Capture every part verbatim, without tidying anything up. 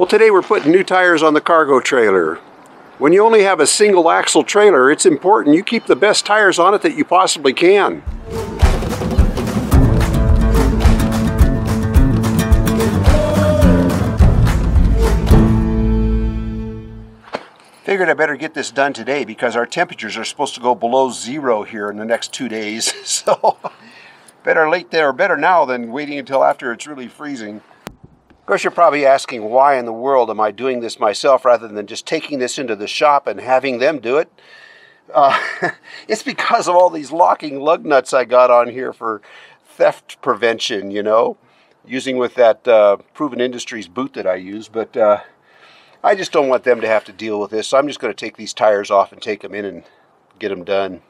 Well, today we're putting new tires on the cargo trailer. When you only have a single axle trailer, it's important you keep the best tires on it that you possibly can. Figured I better get this done today because our temperatures are supposed to go below zero here in the next two days. So better late there, or better now than waiting until after it's really freezing. Of course, you're probably asking, why in the world am I doing this myself rather than just taking this into the shop and having them do it? Uh, it's because of all these locking lug nuts I got on here for theft prevention, you know, using with that uh, Proven Industries boot that I use. But uh, I just don't want them to have to deal with this, so I'm just going to take these tires off and take them in and get them done.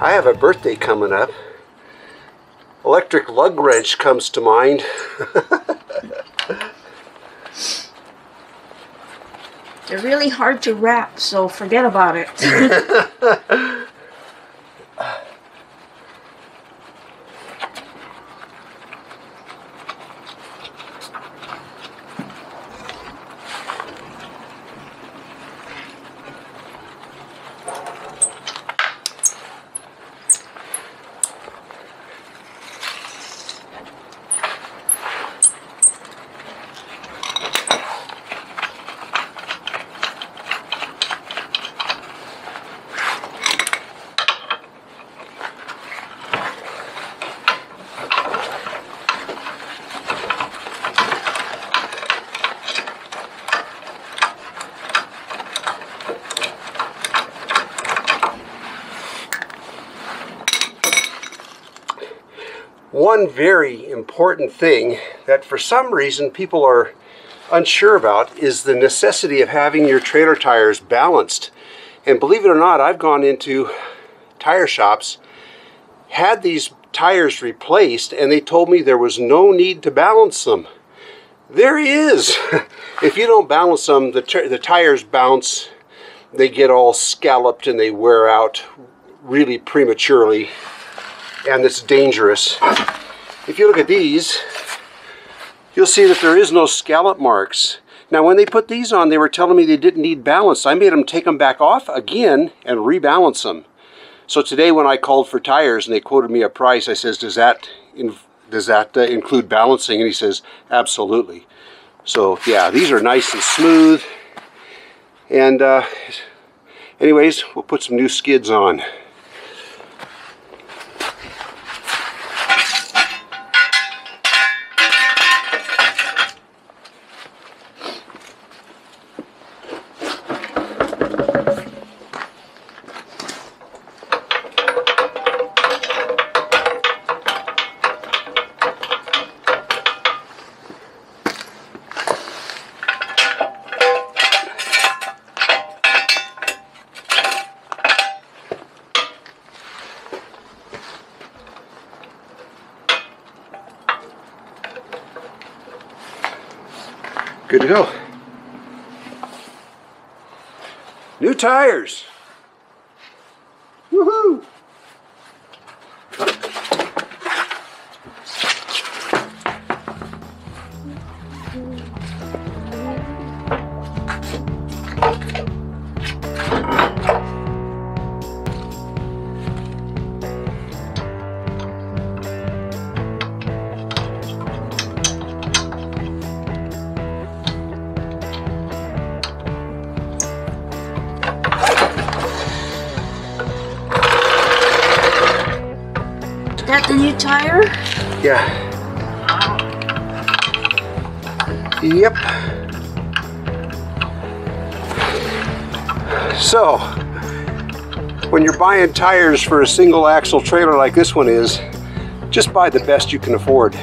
I have a birthday coming up. Electric lug wrench comes to mind. They're really hard to wrap, so forget about it. One very important thing that for some reason people are unsure about is the necessity of having your trailer tires balanced. And believe it or not, I've gone into tire shops, had these tires replaced, and they told me there was no need to balance them. There is! If you don't balance them, the, the tires bounce, they get all scalloped and they wear out really prematurely, and it's dangerous. If you look at these, you'll see that there is no scallop marks. Now when they put these on, they were telling me they didn't need balance. I made them take them back off again and rebalance them. So today when I called for tires and they quoted me a price, I says, does that, in, does that uh, include balancing? And he says, absolutely. So yeah, these are nice and smooth. And uh, anyways, we'll put some new skids on. Good to go. New tires. Woohoo! Is that the new tire? Yeah. Yep. So, when you're buying tires for a single axle trailer like this one is, just buy the best you can afford.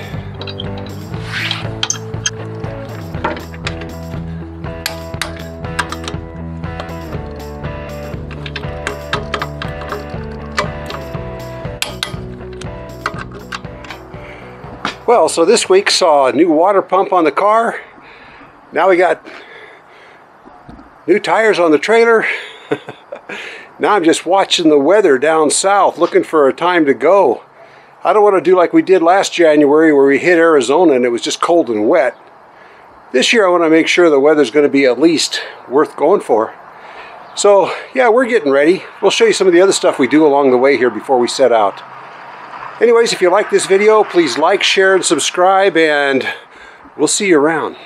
Well, so this week saw a new water pump on the car. Now we got new tires on the trailer. Now I'm just watching the weather down south, looking for a time to go. I don't want to do like we did last January where we hit Arizona and it was just cold and wet. This year I want to make sure the weather's going to be at least worth going for. So yeah, we're getting ready. We'll show you some of the other stuff we do along the way here before we set out. Anyways, if you like this video, please like, share, and subscribe, and we'll see you around.